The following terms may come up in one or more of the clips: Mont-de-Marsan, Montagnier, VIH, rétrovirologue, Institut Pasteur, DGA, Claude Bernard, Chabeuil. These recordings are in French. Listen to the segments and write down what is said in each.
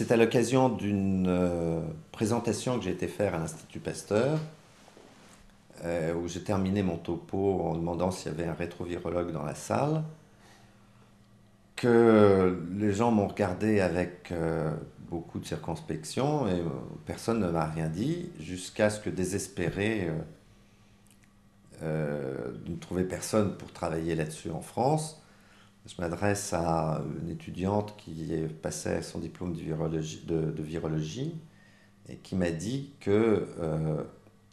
c'est à l'occasion d'une présentation que j'ai été faire à l'Institut Pasteur, où j'ai terminé mon topo en demandant s'il y avait un rétrovirologue dans la salle, que les gens m'ont regardé avec beaucoup de circonspection et personne ne m'a rien dit, jusqu'à ce que désespéré de ne trouver personne pour travailler là-dessus en France, je m'adresse à une étudiante qui passait son diplôme de virologie et qui m'a dit que,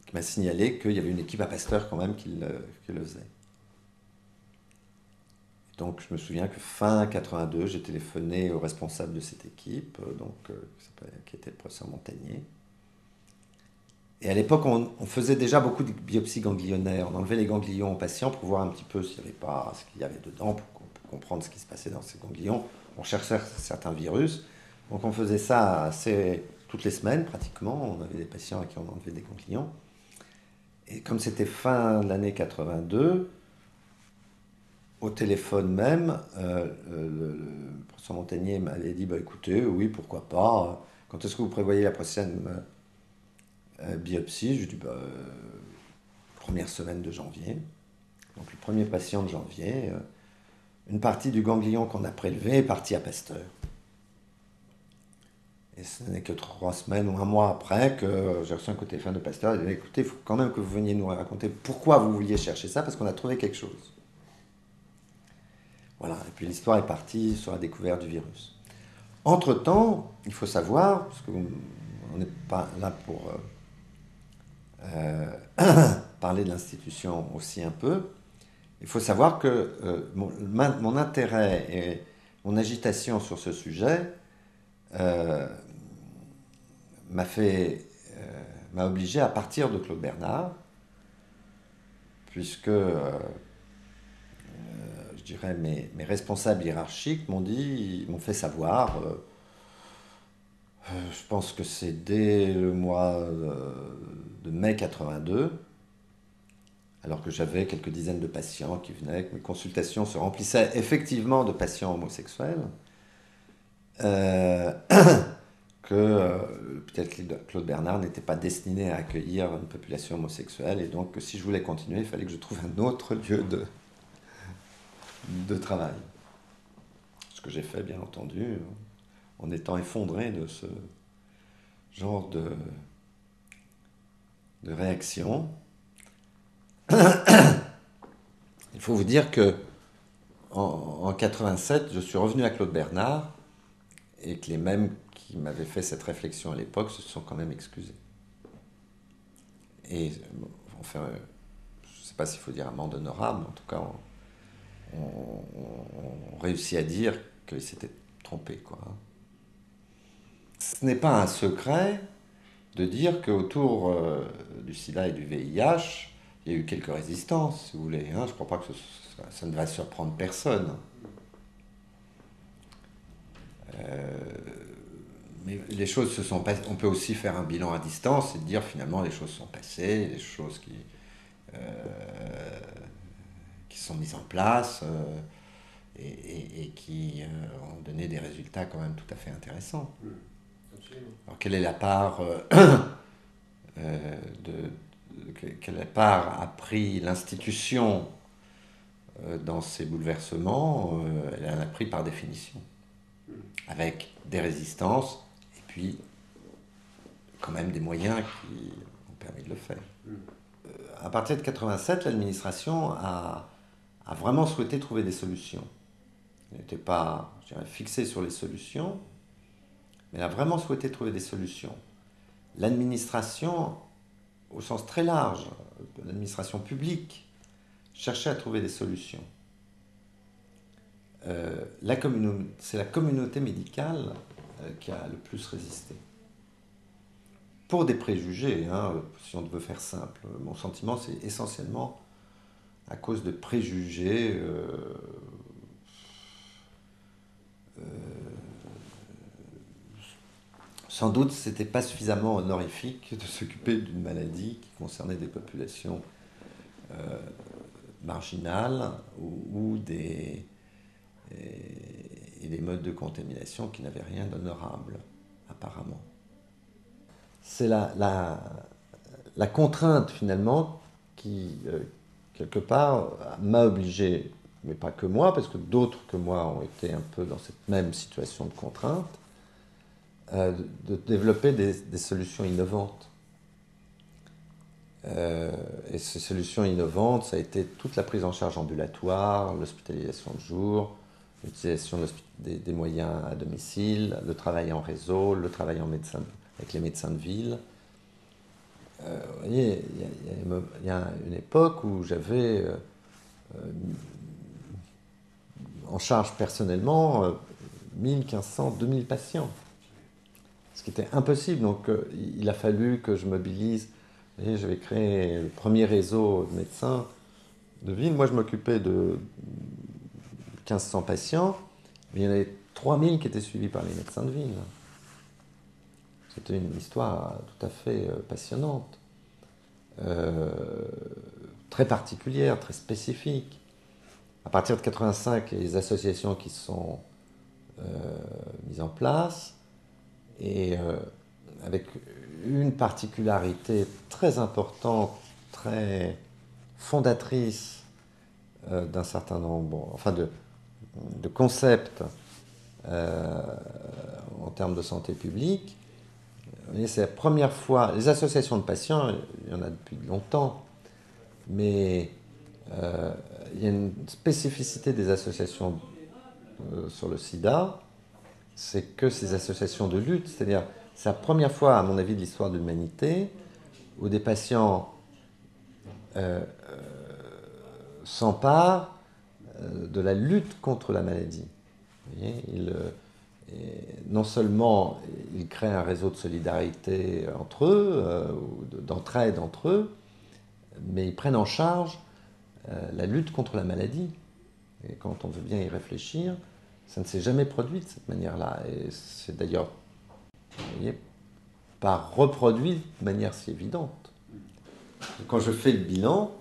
qui m'a signalé qu'il y avait une équipe à Pasteur quand même qui le faisait. Donc je me souviens que fin 82, j'ai téléphoné au responsable de cette équipe, donc, qui était le professeur Montagnier. Et à l'époque, on faisait déjà beaucoup de biopsies ganglionnaires. On enlevait les ganglions aux patients pour voir un petit peu s'il n'y avait pas ce qu'il y avait dedans, pour comprendre ce qui se passait dans ces ganglions. On cherchait certains virus. Donc on faisait ça toutes les semaines pratiquement. On avait des patients à qui on enlevait des ganglions. Et comme c'était fin de l'année 82, au téléphone même, le professeur Montagnier m'avait dit bah, « Écoutez, oui, pourquoi pas. Quand est-ce que vous prévoyez la prochaine biopsie ?» Je dis bah, « Première semaine de janvier. » Donc le premier patient de janvier, une partie du ganglion qu'on a prélevé est partie à Pasteur. Et ce n'est que 3 semaines ou 1 mois après que j'ai reçu un coup de téléphone de Pasteur. Il dit « Écoutez, il faut quand même que vous veniez nous raconter pourquoi vous vouliez chercher ça, parce qu'on a trouvé quelque chose. » Voilà, et puis l'histoire est partie sur la découverte du virus. Entre-temps, il faut savoir, parce qu'on n'est pas là pour parler de l'institution aussi un peu, il faut savoir que mon intérêt et mon agitation sur ce sujet m'a obligé à partir de Claude Bernard, puisque... je dirais, mes responsables hiérarchiques m'ont fait savoir, je pense que c'est dès le mois de mai 82, alors que j'avais quelques dizaines de patients qui venaient, que mes consultations se remplissaient effectivement de patients homosexuels, que peut-être Claude Bernard n'était pas destiné à accueillir une population homosexuelle, et donc si je voulais continuer, il fallait que je trouve un autre lieu de travail. Ce que j'ai fait, bien entendu, en étant effondré de ce genre de réaction. Il faut vous dire que en 87, je suis revenu à Claude Bernard et que les mêmes qui m'avaient fait cette réflexion à l'époque se sont quand même excusés. Et, bon, enfin, je ne sais pas s'il faut dire amende honorable, en tout cas... On réussit à dire qu'il s'était trompé, quoi. Ce n'est pas un secret de dire qu'autour du sida et du VIH, il y a eu quelques résistances, si vous voulez. Hein. Je ne crois pas que ça ne va surprendre personne. Mais les choses se sont passées. On peut aussi faire un bilan à distance et dire finalement les choses sont passées, les choses qui... sont mises en place et qui ont donné des résultats quand même tout à fait intéressants. Absolument. Alors quelle est la part quelle part a pris l'institution dans ces bouleversements? Elle en a pris par définition, avec des résistances et puis quand même des moyens qui ont permis de le faire. À partir de 87, l'administration a vraiment souhaité trouver des solutions. Elle n'était pas, je dirais, fixée sur les solutions, mais elle a vraiment souhaité trouver des solutions. L'administration, au sens très large, l'administration publique, cherchait à trouver des solutions. C'est la communauté médicale qui a le plus résisté. Pour des préjugés, hein, si on veut faire simple. Mon sentiment, c'est essentiellement à cause de préjugés sans doute c'était pas suffisamment honorifique de s'occuper d'une maladie qui concernait des populations marginales ou des modes de contamination qui n'avaient rien d'honorable. apparemment. C'est la contrainte, finalement, qui, quelque part, m'a obligé, mais pas que moi, parce que d'autres que moi ont été un peu dans cette même situation de contrainte, de développer des solutions innovantes. Et ces solutions innovantes, ça a été toute la prise en charge ambulatoire, l'hospitalisation de jour, l'utilisation des moyens à domicile, le travail en réseau, le travail avec les médecins de ville. Vous voyez, il y a une époque où j'avais en charge personnellement 1500, 2000 patients, ce qui était impossible. Donc il a fallu que je mobilise. Et j'avais créé le premier réseau de médecins de ville. Moi, je m'occupais de 1500 patients, mais il y en avait 3000 qui étaient suivis par les médecins de ville. C'était une histoire tout à fait passionnante, très particulière, très spécifique. À partir de 1985, il y a les associations qui sont mises en place, et avec une particularité très importante, très fondatrice d'un certain nombre, enfin de concepts en termes de santé publique. C'est la première fois, les associations de patients, il y en a depuis longtemps, mais il y a une spécificité des associations sur le sida, c'est que ces associations de lutte, c'est-à-dire c'est la première fois, à mon avis, de l'histoire de l'humanité où des patients s'emparent de la lutte contre la maladie. Vous voyez, non seulement ils créent un réseau de solidarité entre eux, d'entraide entre eux, mais ils prennent en charge la lutte contre la maladie. Et quand on veut bien y réfléchir, ça ne s'est jamais produit de cette manière-là. Et c'est d'ailleurs pas reproduit de manière si évidente. Quand je fais le bilan,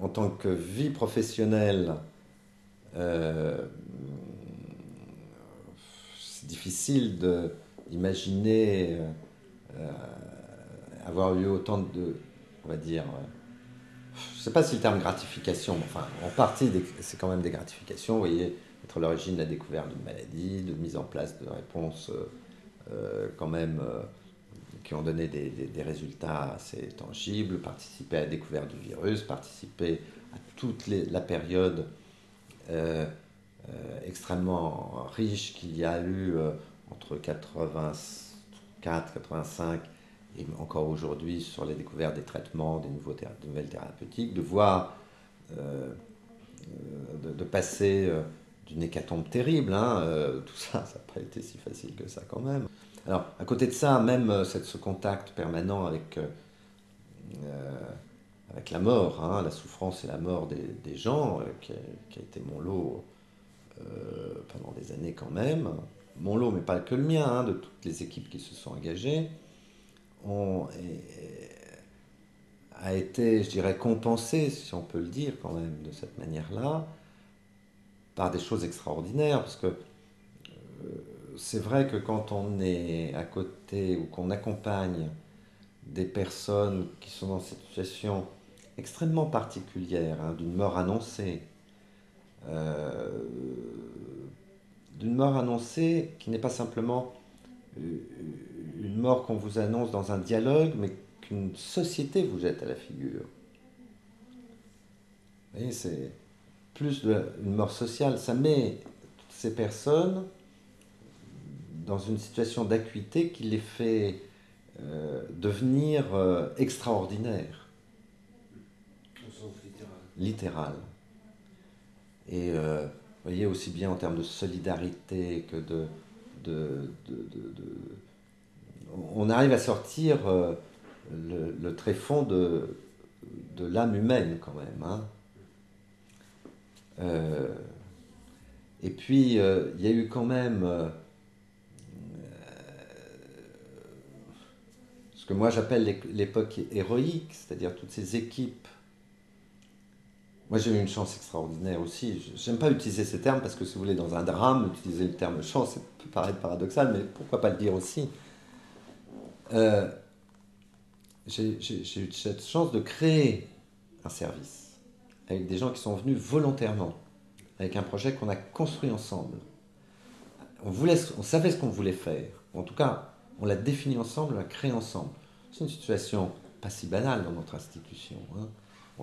en tant que vie professionnelle, c'est difficile d'imaginer avoir eu autant de, on va dire, je ne sais pas si le terme gratification, mais enfin, en partie, c'est quand même des gratifications, vous voyez, être l'origine de la découverte d'une maladie, de mise en place de réponses quand même qui ont donné des résultats assez tangibles, participer à la découverte du virus, participer à toute la période extrêmement riche qu'il y a eu entre 84, 85 et encore aujourd'hui sur les découvertes des traitements, des nouvelles thérapeutiques, de voir, de passer d'une hécatombe terrible, hein, tout ça, ça n'a pas été si facile que ça quand même. Alors, à côté de ça, même ce contact permanent avec la mort, hein, la souffrance et la mort des gens, qui a été mon lot pendant des années quand même, mon lot, mais pas que le mien, hein, de toutes les équipes qui se sont engagées, a été, je dirais, compensé, si on peut le dire quand même, de cette manière-là, par des choses extraordinaires, parce que c'est vrai que quand on est à côté ou qu'on accompagne des personnes qui sont dans cette situation extrêmement particulière, hein, d'une mort annoncée qui n'est pas simplement une mort qu'on vous annonce dans un dialogue, mais qu'une société vous jette à la figure. Vous voyez, c'est plus une mort sociale, ça met toutes ces personnes dans une situation d'acuité qui les fait devenir extraordinaires. Au sens littéral. Et vous voyez, aussi bien en termes de solidarité que on arrive à sortir le tréfonds de l'âme humaine quand même, hein. Et puis il y a eu quand même ce que moi j'appelle l'époque héroïque, c'est-à-dire toutes ces équipes Moi, j'ai eu une chance extraordinaire aussi. J'aime pas utiliser ces termes parce que, si vous voulez, dans un drame, utiliser le terme chance, ça peut paraître paradoxal, mais pourquoi pas le dire aussi. J'ai eu cette chance de créer un service avec des gens qui sont venus volontairement, avec un projet qu'on a construit ensemble. On savait ce qu'on voulait faire. En tout cas, on l'a défini ensemble, on l'a créé ensemble. C'est une situation pas si banale dans notre institution, hein.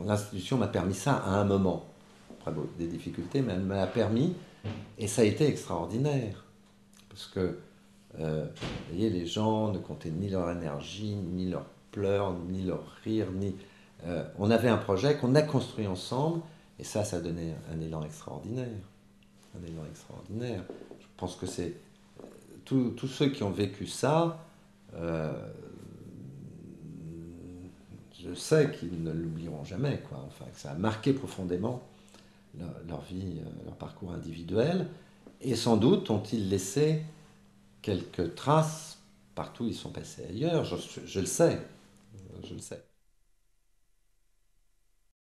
L'institution m'a permis ça à un moment, après des difficultés, mais elle me l'a permis, et ça a été extraordinaire. Parce que, vous voyez, les gens ne comptaient ni leur énergie, ni leurs pleurs, ni leurs rires, ni... on avait un projet qu'on a construit ensemble, et ça, ça a donné un élan extraordinaire. Un élan extraordinaire. Je pense que c'est... Tous ceux qui ont vécu ça... je sais qu'ils ne l'oublieront jamais, quoi. Enfin, que ça a marqué profondément leur vie, leur parcours individuel, et sans doute ont-ils laissé quelques traces partout où ils sont passés ailleurs, je le sais, je le sais.